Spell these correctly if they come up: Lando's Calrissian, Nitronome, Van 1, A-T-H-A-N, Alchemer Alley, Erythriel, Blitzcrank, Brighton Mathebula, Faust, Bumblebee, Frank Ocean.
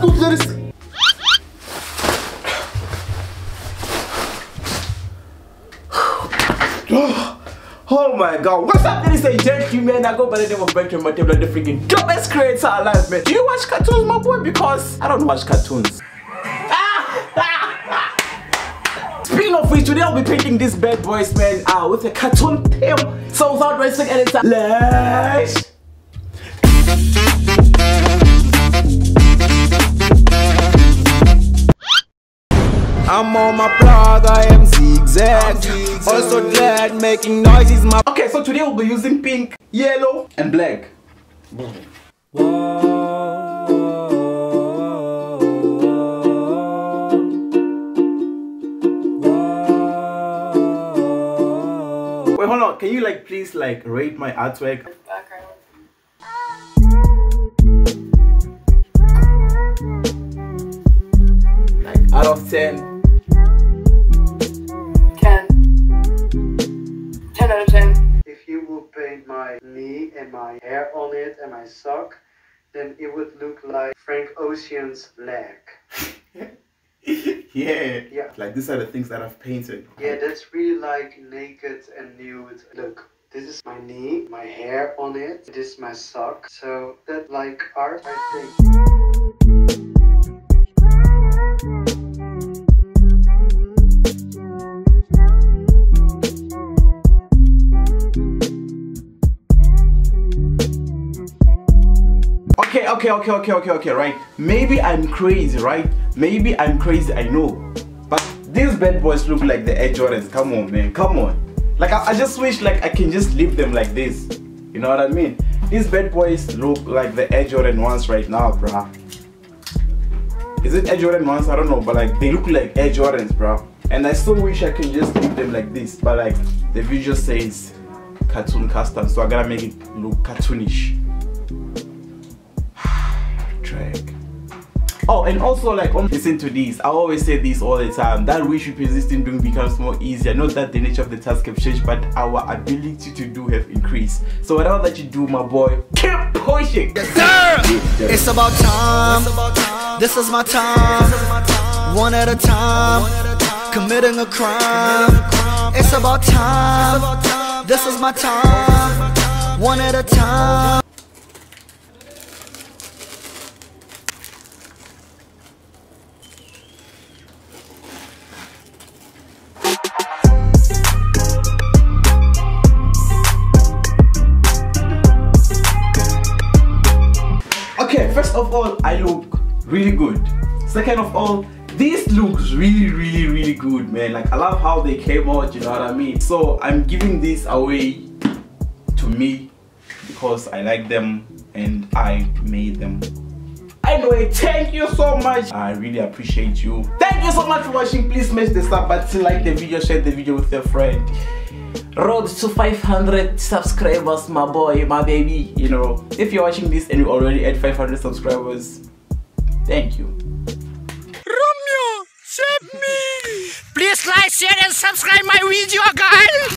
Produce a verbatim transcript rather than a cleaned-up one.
tutları... Oh my god, what's up ladies and gentlemen? I go by the name of Brighton Mathebula, the freaking dumbest creator alive, man. Do you watch cartoons, my boy? Because I don't watch cartoons. Speaking of which, today I'll be painting this bad boys, man, uh, with a cartoon theme. So without wasting any time, let's... I'm on my blog, I am zigzag. Also glad making noises, my... Okay, so today we'll be using pink, yellow, and black. Wait, hold on. Can you like please like rate my artwork? Like out of ten. If you would paint my knee and my hair on it and my sock, then it would look like Frank Ocean's leg. Yeah. Yeah. Like these are the things that I've painted. Yeah, that's really like naked and nude. Look, this is my knee, my hair on it. This is my sock. So that like art, I think. Okay, okay, okay, okay, okay, okay, right? Maybe I'm crazy, right? Maybe I'm crazy, I know. But these bad boys look like the Air Jordans. Come on, man, come on. Like, I, I just wish, like, I can just leave them like this. You know what I mean? These bad boys look like the Air Jordan ones right now, bruh. Is it Air Jordan ones? I don't know, but, like, they look like Air Jordans, bruh. And I still wish I can just leave them like this. But, like, the video says cartoon custom, so I gotta make it look cartoonish. Oh, and also like um, listen to this. I always say this all the time, that we should persist in doing becomes more easier. Not that the nature of the task have changed, but our ability to do have increased. So whatever that you do, my boy, keep pushing. Yes, sir. It's about time. It's about time. This is my time. This is my time. One at a time. One at a time. Committing a crime. Committing a crime. It's about time. It's about time. This is my time. This is my time. One at a time. First of all, I look really good. Second of all, this looks really, really, really good, man. Like, I love how they came out, you know what I mean? So, I'm giving this away to me because I like them and I made them. Anyway, thank you so much. I really appreciate you. Thank you so much for watching. Please smash the sub button, like the video, share the video with your friend. Road to five hundred subscribers, my boy, my baby. You know, if you're watching this and you already at five hundred subscribers, thank you. Romeo, save me! Please like, share and subscribe my video, guys!